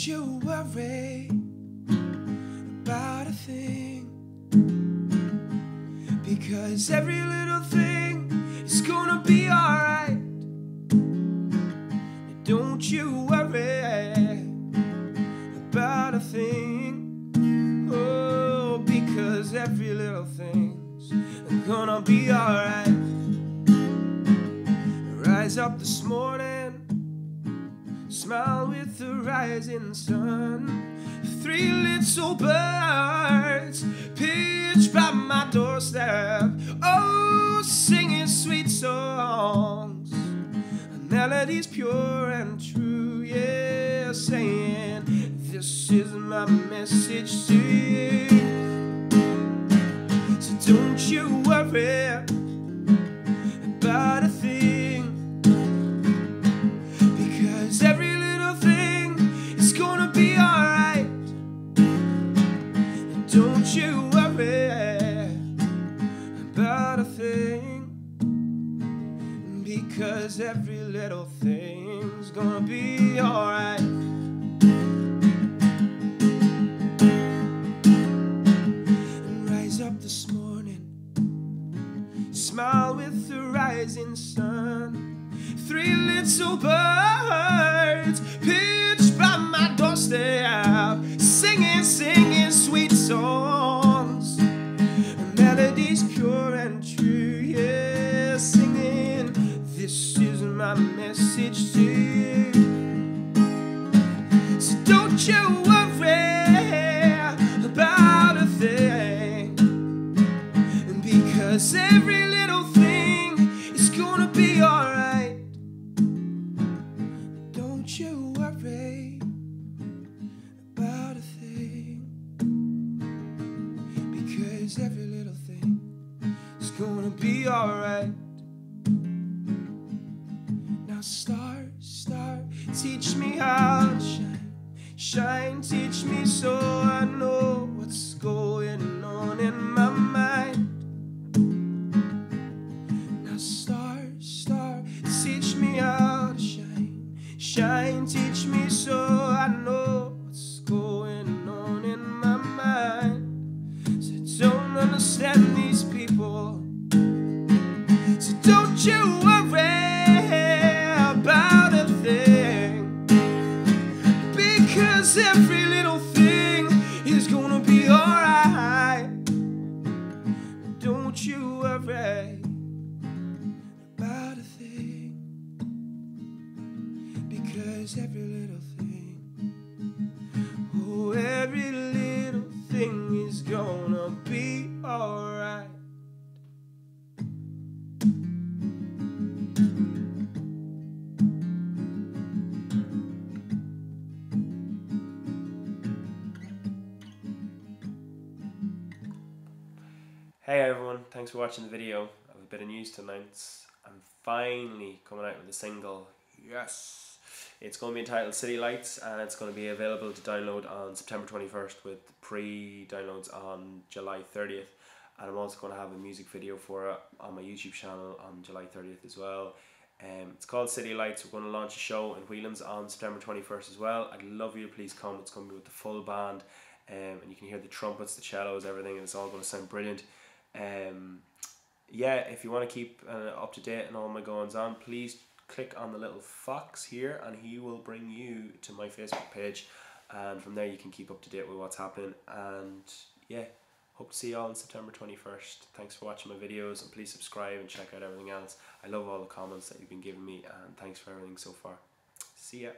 Don't you worry about a thing, because every little thing is gonna be alright. Don't you worry about a thing, oh, because every little thing's gonna be alright. Rise up this morning, smile with the rising sun. Three little birds pitched by my doorstep, oh, singing sweet songs, melodies pure and true, yeah, saying, this is my message to you. So don't you worry about a thing, every little thing is gonna be alright. Don't you worry about a thing, because every little thing's gonna be alright. Rise up this morning, smile with the rising sun. Three little birds pitched by my doorstep, singing, singing sweet songs, melodies pure and true, yeah, singing, this is my message to you. So don't you worry about a thing, because every little thing is gonna be alright. Don't you worry about a thing, because every little thing is gonna be alright. Now star, star, teach me how to shine. Shine, teach me so I know what's going on in my mind. Now star, star, teach me how to shine. Shine, teach me so I know what's going on in my mind. So don't understand these people, so don't you worry about a thing, because every little thing is gonna be alright. Don't you worry about a thing, because every little thing, oh, every little thing is gonna be alright. Hey everyone, thanks for watching the video. I have a bit of news to announce. I'm finally coming out with a single. Yes! It's going to be entitled City Lights, and it's going to be available to download on September 21st with pre-downloads on July 30th. And I'm also going to have a music video for it on my YouTube channel on July 30th as well. It's called City Lights. We're going to launch a show in Whelan's on September 21st as well. I'd love you to please come. It's going to be with the full band, and you can hear the trumpets, the cellos, everything, and it's all going to sound brilliant. Yeah, if you want to keep up to date and all my goings on, please click on the little fox here and he will bring you to my Facebook page, and from there you can keep up to date with what's happening. And yeah, hope to see you all on September 21st. Thanks for watching my videos, and please subscribe and check out everything else. I love all the comments that you've been giving me, and thanks for everything so far. See ya.